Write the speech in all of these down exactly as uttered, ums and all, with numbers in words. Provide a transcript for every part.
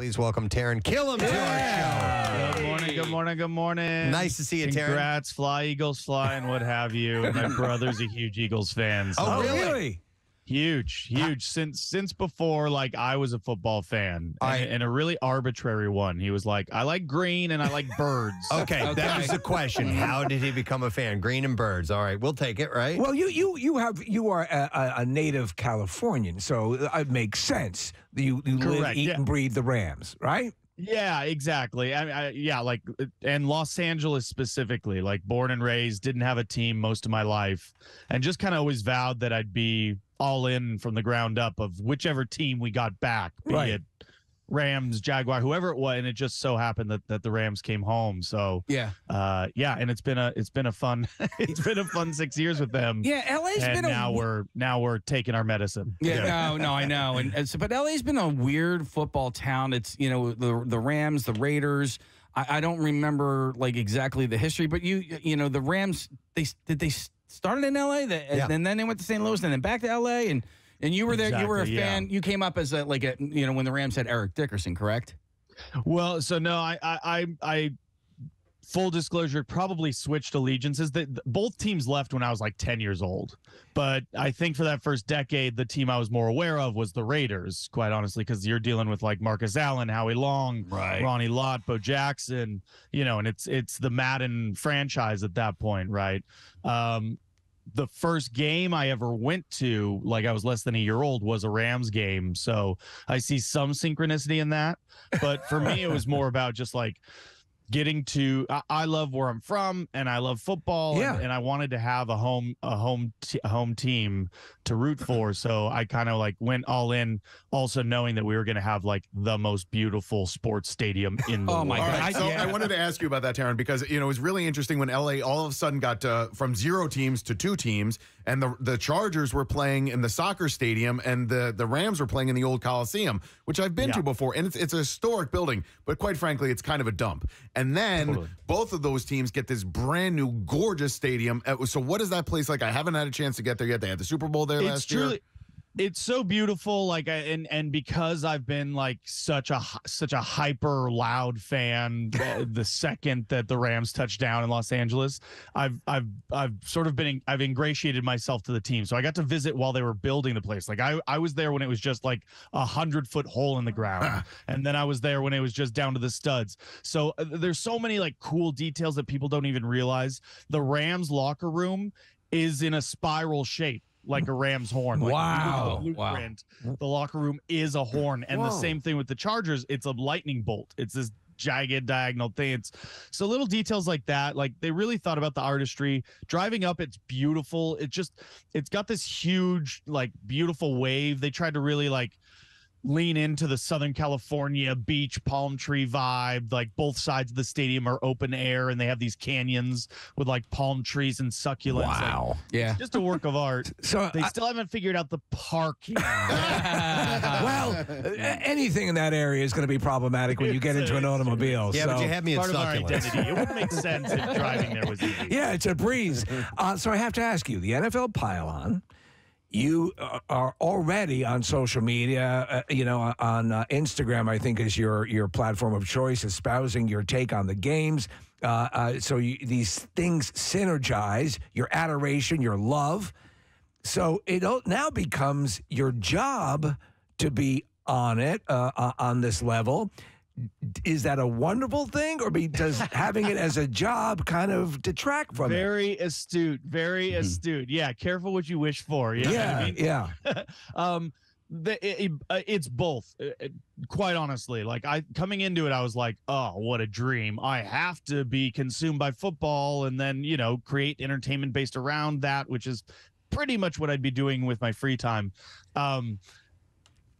Please welcome Taran Killam yeah. to our show. Good morning, good morning, good morning. Nice to see you, Taran. Congrats, fly, Eagles fly, and what have you. My brother's a huge Eagles fan. So oh, really? really? Huge, huge. Since since before, like, I was a football fan, and, I, and a really arbitrary one. He was like, I like green and I like birds. Okay, okay, that was the question. How did he become a fan? Green and birds. All right, we'll take it, right? Well, you you you have you are a, a native Californian, so it makes sense. You, you live, eat, yeah. and breathe the Rams, right? Yeah, exactly. I, I, yeah, like, and Los Angeles specifically, like, born and raised, didn't have a team most of my life, and just kind of always vowed that I'd be all in from the ground up of whichever team we got back, be right. it Rams, Jaguar, whoever it was. And it just so happened that, that the Rams came home. So yeah. Uh, yeah. And it's been a, it's been a fun, it's been a fun six years with them. Yeah. L A's and been now a... we're, now we're taking our medicine. Yeah. yeah. No, no, I know. And, and so, but L A's been a weird football town. It's, you know, the, the Rams, the Raiders, I, I don't remember like exactly the history, but you, you know, the Rams, they, did they, started in L A, the, yeah. and then they went to Saint Louis, and then back to L A, and and you were there. Exactly, you were a fan. Yeah. You came up as a, like a you know when the Rams had Eric Dickerson, correct? Well, so no, I I I full disclosure probably switched allegiances. That both teams left when I was like ten years old, but I think for that first decade, the team I was more aware of was the Raiders, quite honestly, because you're dealing with like Marcus Allen, Howie Long, right. Ronnie Lott, Bo Jackson, you know, and it's it's the Madden franchise at that point, right? Um, the first game I ever went to, like I was less than a year old, was a Rams game. So I see some synchronicity in that. But for me, it was more about just like getting to, I, I love where I'm from and I love football. Yeah. And, and I wanted to have a home, a home, t a home team to root for. So I kind of like went all in, also knowing that we were going to have like the most beautiful sports stadium in the oh world. My God. Right, so yeah. I wanted to ask you about that, Taran, because, you know, it was really interesting when L A all of a sudden got uh, from zero teams to two teams, and the, the Chargers were playing in the soccer stadium and the, the Rams were playing in the old Coliseum, which I've been yeah. to before. And it's, it's a historic building, but quite frankly, it's kind of a dump. And then totally. both of those teams get this brand new, gorgeous stadium. So what is that place like? I haven't had a chance to get there yet. They had the Super Bowl there it's last truly, year. It's so beautiful. Like, I, and and because I've been like such a such a hyper loud fan, the, the second that the Rams touched down in Los Angeles, I've I've I've sort of been I've ingratiated myself to the team. So I got to visit while they were building the place. Like I I was there when it was just like a hundred foot hole in the ground, and then I was there when it was just down to the studs. So uh, there's so many like cool details that people don't even realize. The Rams locker room is in a spiral shape, like a Ram's horn. Like wow. The blueprint, wow. The locker room is a horn. And Whoa. the same thing with the Chargers. It's a lightning bolt. It's this jagged diagonal thing. It's, so little details like that. Like they really thought about the artistry. Driving up, it's beautiful. It just, it's got this huge, like beautiful wave. They tried to really like lean into the Southern California beach palm tree vibe. Like both sides of the stadium are open air and they have these canyons with like palm trees and succulents. Wow. Like, yeah. It's just a work of art. So they I, still haven't figured out the parking. Well, anything in that area is going to be problematic when you get into an automobile. Yeah, so. But you had me at succulents. It would make sense if driving there was easy. Yeah, it's a breeze. Uh, so I have to ask you, the N F L Pile On, you are already on social media, uh, you know, on uh, Instagram, I think, is your your platform of choice, espousing your take on the games. Uh, uh, so you, these things synergize your adoration, your love. So it now becomes your job to be on it, uh, uh, on this level. Is that a wonderful thing, or be, does having it as a job kind of detract from very it? Very astute, very astute. Yeah, careful what you wish for. You know yeah, what I mean? yeah. um, the, it, it, it's both. It, it, quite honestly, like I coming into it, I was like, oh, what a dream. I have to be consumed by football, and then you know create entertainment based around that, which is pretty much what I'd be doing with my free time. Um,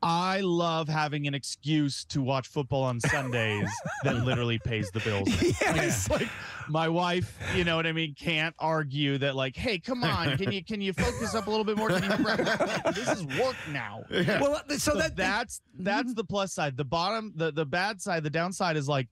I love having an excuse to watch football on Sundays that literally pays the bills. Yes. Like, like my wife, you know what I mean, can't argue that like, hey, come on, can you can you focus up a little bit more? Can you prep? This is work now. Yeah. Well, so, so that that's that's the plus side. The bottom, the the bad side, the downside is like,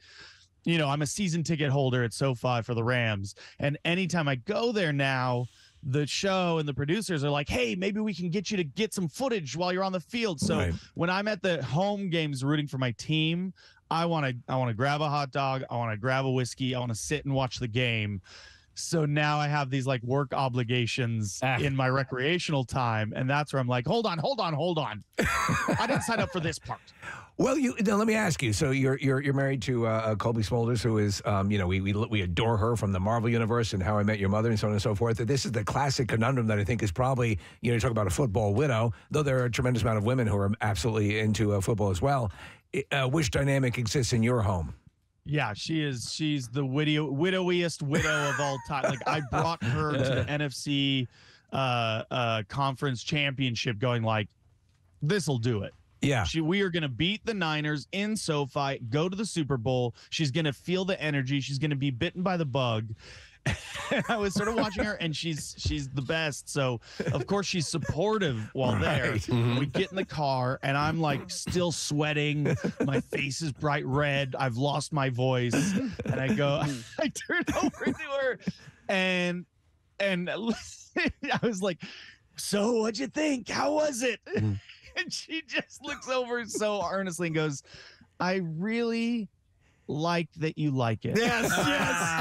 you know, I'm a season ticket holder at SoFi for the Rams, and anytime I go there now, the show and the producers are like, hey, maybe we can get you to get some footage while you're on the field. So right. when I'm at the home games rooting for my team, I want to I want to grab a hot dog. I want to grab a whiskey. I want to sit and watch the game. So now I have these like work obligations ah. in my recreational time. And that's where I'm like, hold on, hold on, hold on. I didn't sign up for this part. Well, you now let me ask you. So you're you're you're married to uh, Cobie Smulders, who is um, you know we we we adore her from the Marvel universe and How I Met Your Mother and so on and so forth. This is the classic conundrum that I think is probably you know you talk about a football widow, though there are a tremendous amount of women who are absolutely into uh, football as well. Uh, which dynamic exists in your home? Yeah, she is. She's the widow, widowiest widow of all time. Like I brought her to the N F C uh, uh, conference championship, going like, this'll do it. Yeah, she, we are going to beat the Niners in SoFi, go to the Super Bowl. She's going to feel the energy. She's going to be bitten by the bug. I was sort of watching her, and she's she's the best. So, of course, she's supportive while right. there. Mm-hmm. We get in the car, and I'm, like, still sweating. My face is bright red. I've lost my voice. And I go, I turn over to her, and, and I was like, so what'd you think? How was it? Mm. And she just looks over so earnestly and goes, I really like that you like it. Yes, yes,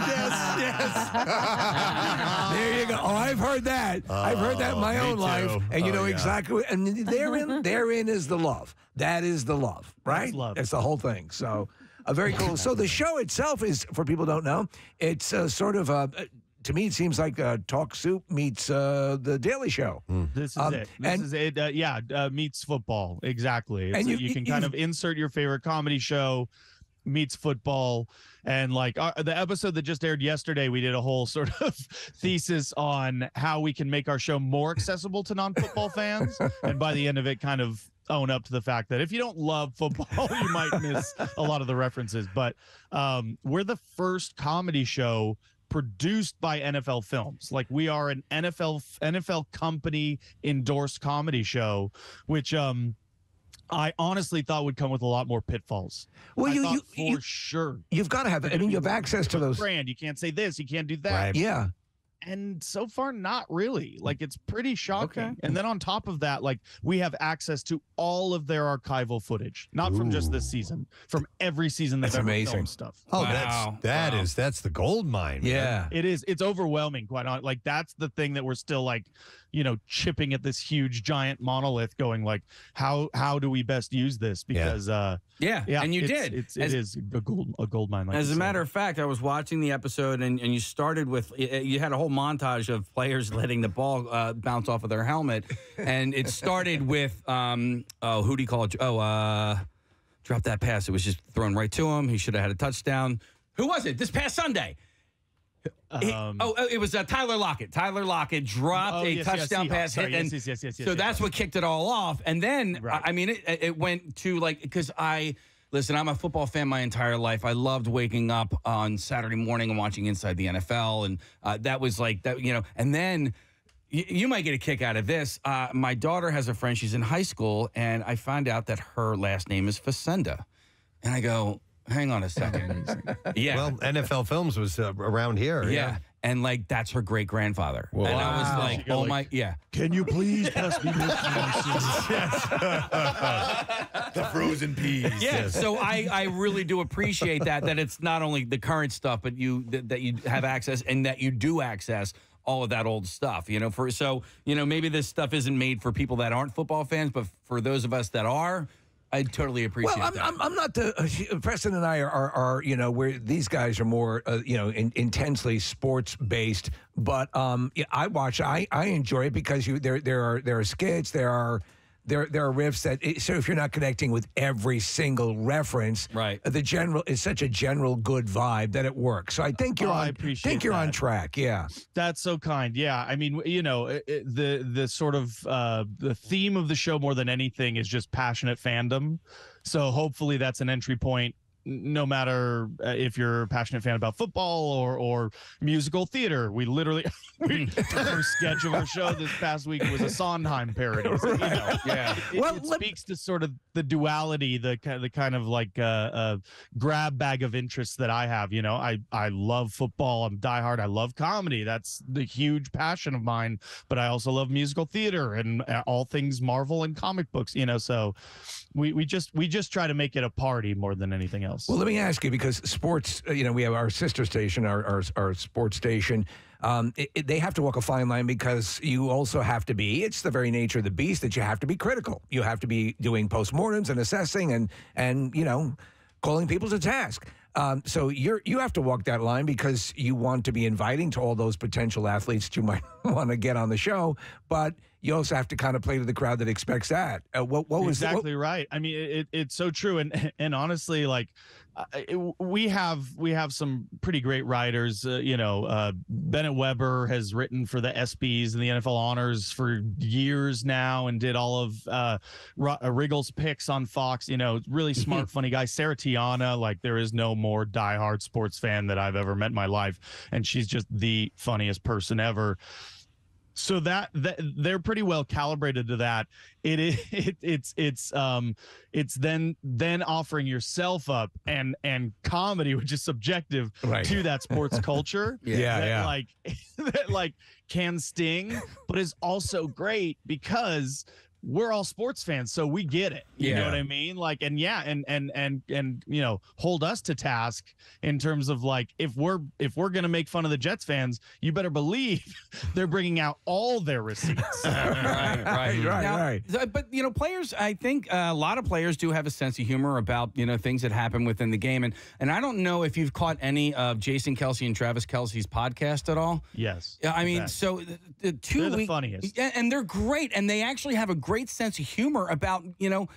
yes, yes. There you go. Oh, I've heard that. Oh, I've heard that in my own too. life. And oh, you know yeah. exactly. And therein, therein is the love. That is the love, right? That's love. That's the whole thing. So uh, very cool. So the show itself is, for people who don't know, it's uh, sort of a... Uh, to me, it seems like uh, Talk Soup meets uh, The Daily Show. Mm. This is um, it. This and, is it. Uh, yeah, uh, meets football. Exactly. And you, you can you, kind you, of insert your favorite comedy show meets football. And like uh, the episode that just aired yesterday, we did a whole sort of thesis on how we can make our show more accessible to non-football fans. And by the end of it, kind of own up to the fact that if you don't love football, you might miss a lot of the references. But um, we're the first comedy show produced by N F L Films. Like we are an N F L N F L company endorsed comedy show, which um I honestly thought would come with a lot more pitfalls. Well, I you, you for you, sure you've got to have. I mean, you have access to those. Brand, you can't say this, you can't do that. Right. Yeah, and so far not really. Like it's pretty shocking. Okay. And then on top of that, like we have access to all of their archival footage, not Ooh. from just this season, from every season that's amazing stuff. Oh, wow. that's that wow. is that's the gold mine. Yeah, man. It is. It's overwhelming. Quite honestly, like that's the thing that we're still like, you know, chipping at this huge giant monolith, going like, how how do we best use this? Because yeah. uh, yeah, yeah, and you it's, did. It's, as, it is a gold a gold mine. Like as a matter of fact, I was watching the episode, and and you started with you had a whole montage of players letting the ball uh, bounce off of their helmet, and it started with um oh who do you call it oh uh drop that pass, it was just thrown right to him, he should have had a touchdown. Who was it this past Sunday? Um, he, oh, it was uh, Tyler Lockett. Tyler Lockett dropped oh, a yes, touchdown yes, pass. Sorry, hit, and yes, yes, yes, yes, so yes, that's yes. what kicked it all off. And then right. I mean it, it went to like, because I listen, I'm a football fan my entire life. I loved waking up on Saturday morning and watching Inside the N F L, and uh, that was like that, you know. And then y you might get a kick out of this. Uh, my daughter has a friend; she's in high school, and I find out that her last name is Facenda, and I go, "Hang on a second, yeah." Well, N F L Films was uh, around here, yeah. yeah. And like that's her great grandfather, wow. and I was like, "Oh like, my, yeah." Can you please pass me yes. the frozen peas? Yeah. Yes. So I, I really do appreciate that that it's not only the current stuff, but you that, that you have access and that you do access all of that old stuff. You know, for so you know maybe this stuff isn't made for people that aren't football fans, but for those of us that are. I totally appreciate well, I'm, that. I'm, I'm not the uh, Preston and I are, are, are you know, where these guys are more, uh, you know, in, intensely sports based. But um, yeah, I watch, I, I enjoy it because you there there are there are skits, there are there there are riffs that. It, so if you're not connecting with every single reference, right? The general is such a general good vibe that it works. So I think you're oh, on, I appreciate think you're that. on track. Yeah, that's so kind. Yeah, I mean, you know, it, it, the the sort of uh, the theme of the show more than anything is just passionate fandom. So hopefully that's an entry point no matter if you're a passionate fan about football or or musical theater. We literally we, our sketch of our show this past week was a Sondheim parody. So, right. you know, yeah, it, well, it let, speaks to sort of the duality, the kind the kind of like uh, uh, grab bag of interests that I have. You know, I I love football. I'm diehard. I love comedy. That's the huge passion of mine. But I also love musical theater and all things Marvel and comic books. You know, so we we just we just try to make it a party more than anything else. Well, let me ask you, because sports, you know, we have our sister station, our our, our sports station. Um, it, it, they have to walk a fine line, because you also have to be, it's the very nature of the beast that you have to be critical. You have to be doing postmortems and assessing and, and you know, calling people to task. Um, so you're, you have to walk that line, because you want to be inviting to all those potential athletes that you might want to get on the show, but you also have to kind of play to the crowd that expects that. Uh, what, what was exactly what, right? I mean, it, it's so true. And, and honestly, like uh, it, we have, we have some pretty great writers, uh, you know, uh, Bennett Weber has written for the ESPYs and the N F L honors for years now, and did all of uh, R Riggle's picks on Fox, you know, really smart, funny guy. Sarah Tiana, like there is no more diehard sports fan that I've ever met in my life. And she's just the funniest person ever. So that, that they're pretty well calibrated to that. It is it, it's it's um it's then then offering yourself up and and comedy, which is subjective, right, to that sports culture. yeah, that, yeah, like that like can sting, but is also great because we're all sports fans, so we get it. You yeah. know what I mean? Like, and yeah, and and and and you know, hold us to task in terms of like, if we're if we're gonna make fun of the Jets fans, you better believe they're bringing out all their receipts. right, right, right, now, right. But you know, players, I think a lot of players do have a sense of humor about you know things that happen within the game, and and I don't know if you've caught any of Jason Kelsey and Travis Kelsey's podcast at all. Yes. I mean, exactly. so the, the two they're the week, funniest, and they're great, and they actually have a great. Great sense of humor about you know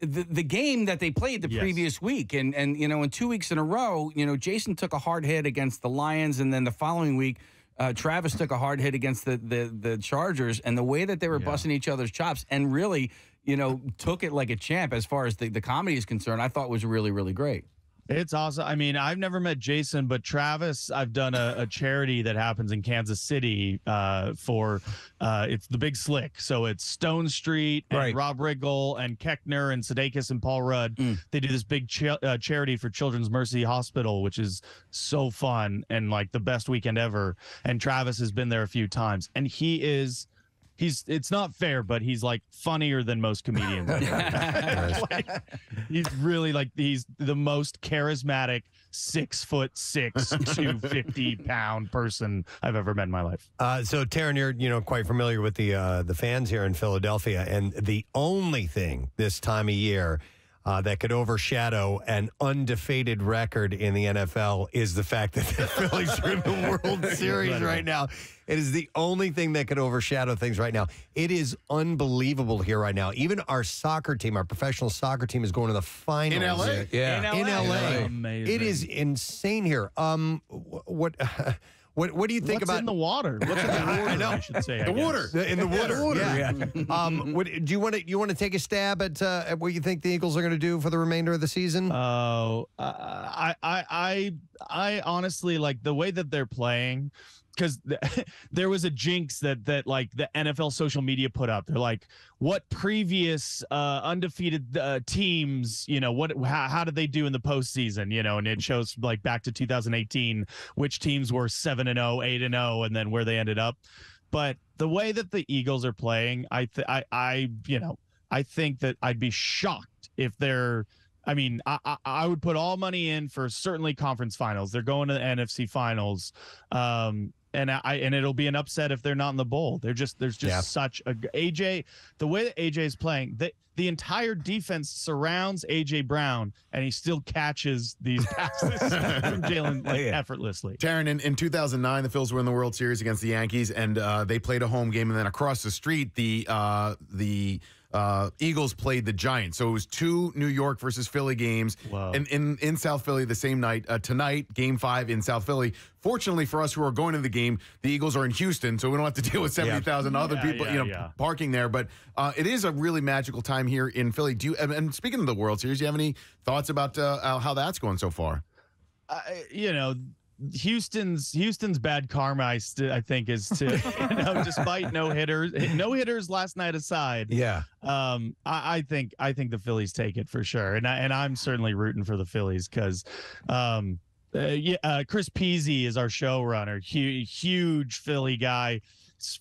the the game that they played the yes. previous week, and and you know in two weeks in a row, you know Jason took a hard hit against the Lions, and then the following week uh, Travis took a hard hit against the the, the Chargers, and the way that they were yeah. busting each other's chops and really you know took it like a champ as far as the the comedy is concerned, I thought was really really great. It's awesome. I mean, I've never met Jason, but Travis, I've done a, a charity that happens in Kansas City uh, for, uh, it's the Big Slick. So it's Stone Street and right. Rob Riggle and Koechner and Sudeikis and Paul Rudd. Mm. They do this big ch uh, charity for Children's Mercy Hospital, which is so fun and like the best weekend ever. And Travis has been there a few times, and he is... He's it's not fair, but he's like funnier than most comedians. like, he's really like he's the most charismatic six foot six, two fifty pound person I've ever met in my life. Uh, so Taran, you're you know quite familiar with the uh, the fans here in Philadelphia, and the only thing this time of year Uh, that could overshadow an undefeated record in the N F L is the fact that the Phillies are in the World Series right now. It is the only thing that could overshadow things right now. It is unbelievable here right now. Even our soccer team, our professional soccer team, is going to the finals. In L A? Yeah. In L A. In L A. It is insane here. Um, what... Uh, What What do you think What's about in the water? What's in the water? I know. I should say the water in the water. The water. Yeah. yeah. um, what, do you want to you want to take a stab at, uh, at what you think the Eagles are going to do for the remainder of the season? Oh, uh, I I I I honestly like the way that they're playing. Because th there was a jinx that that like the N F L social media put up. They're like, what previous uh, undefeated uh, teams, you know, what how, how did they do in the postseason, you know? And it shows like back to two thousand eighteen, which teams were seven and zero, eight and zero, and then where they ended up. But the way that the Eagles are playing, I th I I you know I think that I'd be shocked if they're. I mean, I, I would put all money in for certainly conference finals. They're going to the N F C finals. Um, And I and it'll be an upset if they're not in the bowl. They're just there's just yeah. such a A J. The way that A J is playing, the the entire defense surrounds A J Brown, and he still catches these passes from Jalen like, yeah. effortlessly. Taran, in, in two thousand nine, the Phils were in the World Series against the Yankees, and uh, they played a home game, and then across the street, the uh, the uh, Eagles played the Giants. So it was two New York versus Philly games. Wow. And in, in South Philly the same night. Uh, tonight, game five in South Philly. Fortunately for us who are going to the game, the Eagles are in Houston, so we don't have to deal with seventy thousand yeah. other yeah, people yeah, you know, yeah. parking there. But uh, it is a really magical time here in Philly. Do you, and speaking of the World Series, do you have any thoughts about uh, how that's going so far? Uh, you know, Houston's Houston's bad karma, I, st I think, is to, you know, despite no hitters, no hitters last night aside. Yeah, um, I, I think I think the Phillies take it for sure, and I, and I'm certainly rooting for the Phillies because, um, uh, yeah, uh, Chris Peasy is our showrunner, huge, huge Philly guy,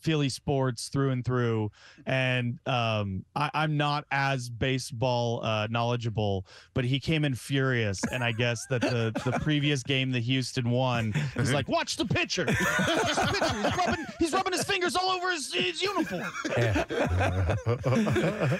Philly sports through and through, and um, I, I'm not as baseball uh, knowledgeable, but he came in furious, and I guess that the the previous game that Houston won, he's like, "Watch the pitcher! Watch the pitcher. He's, rubbing, he's rubbing his fingers all over his, his uniform." Yeah.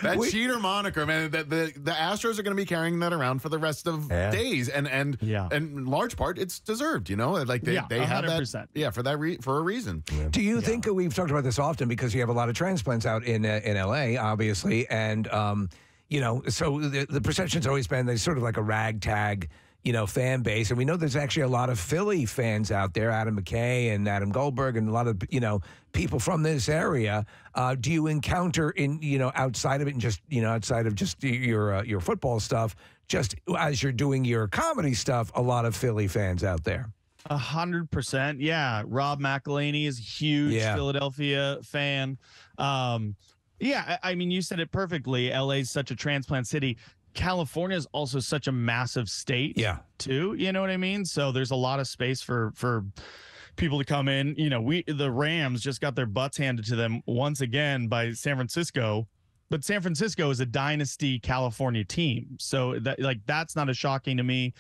That we, cheater moniker, man. That the the Astros are going to be carrying that around for the rest of yeah. days, and and yeah. and large part it's deserved, you know, like they yeah, they have that yeah for that re for a reason. Yeah. Do you yeah. think we've We've talked about this often because you have a lot of transplants out in uh, in L A, obviously, and um, you know, so the, the perception's always been there's sort of like a ragtag, you know, fan base, and we know there's actually a lot of Philly fans out there, Adam McKay and Adam Goldberg, and a lot of you know people from this area. Uh, do you encounter in you know outside of it and just you know outside of just your uh, your football stuff, just as you're doing your comedy stuff, a lot of Philly fans out there? A hundred percent. Yeah. Rob McElhenney is a huge yeah. Philadelphia fan. Um, yeah. I, I mean, you said it perfectly. L A is such a transplant city. California is also such a massive state yeah. too. You know what I mean? So there's a lot of space for, for people to come in. You know, we, the Rams just got their butts handed to them once again by San Francisco, but San Francisco is a dynasty California team. So that, like, that's not as shocking to me.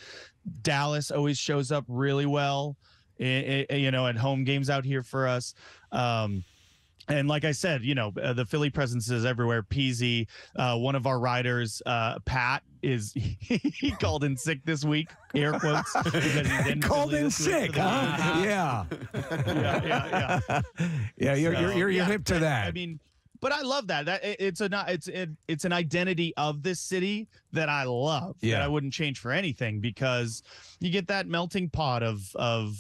Dallas always shows up really well, it, it, you know, at home games out here for us. Um, and like I said, you know, uh, the Philly presence is everywhere. Peasy, uh, one of our writers, uh, Pat, is he called in sick this week, air quotes, because he's in called in sick, huh? Yeah. yeah, yeah, yeah, yeah. You're so, you're you're yeah, hip to that. I, I mean. But I love that. That it's a not it's it, it's an identity of this city that I love. Yeah. That I wouldn't change for anything because you get that melting pot of of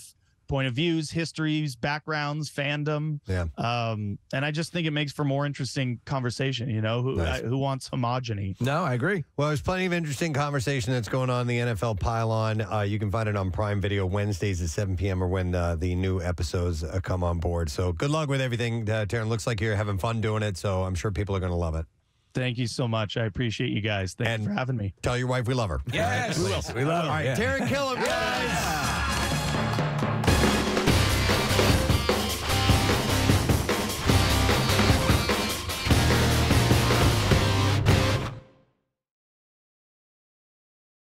point of views, histories, backgrounds, fandom. Yeah. Um, and I just think it makes for more interesting conversation. You know, who nice. I, who wants homogeny? No, I agree. Well, there's plenty of interesting conversation that's going on in the N F L Pile On. Uh, you can find it on Prime Video Wednesdays at seven P M or when uh, the new episodes uh, come on board. So good luck with everything, uh, Taran. Looks like you're having fun doing it, so I'm sure people are going to love it. Thank you so much. I appreciate you guys. Thanks and for having me. Tell your wife we love her. Yes, right? we, will. we love her. All right, yeah. Taran Killam, guys. Yeah.